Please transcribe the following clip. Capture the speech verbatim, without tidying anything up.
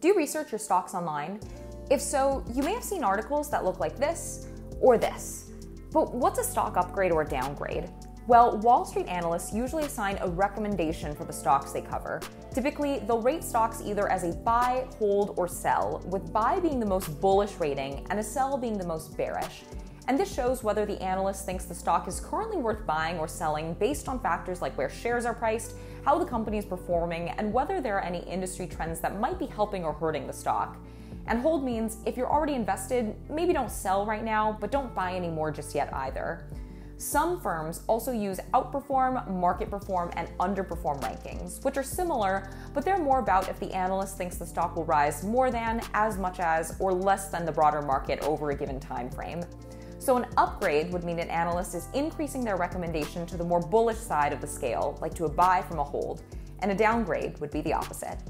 Do you research your stocks online? If so, you may have seen articles that look like this or this. But what's a stock upgrade or downgrade? Well, Wall Street analysts usually assign a recommendation for the stocks they cover. Typically, they'll rate stocks either as a buy, hold, or sell, with buy being the most bullish rating and a sell being the most bearish. And this shows whether the analyst thinks the stock is currently worth buying or selling based on factors like where shares are priced, how the company is performing, and whether there are any industry trends that might be helping or hurting the stock. And hold means if you're already invested, maybe don't sell right now, but don't buy any more just yet either. Some firms also use outperform, market perform, and underperform rankings, which are similar, but they're more about if the analyst thinks the stock will rise more than, as much as, or less than the broader market over a given time frame. So an upgrade would mean an analyst is increasing their recommendation to the more bullish side of the scale, like to a buy from a hold, and a downgrade would be the opposite.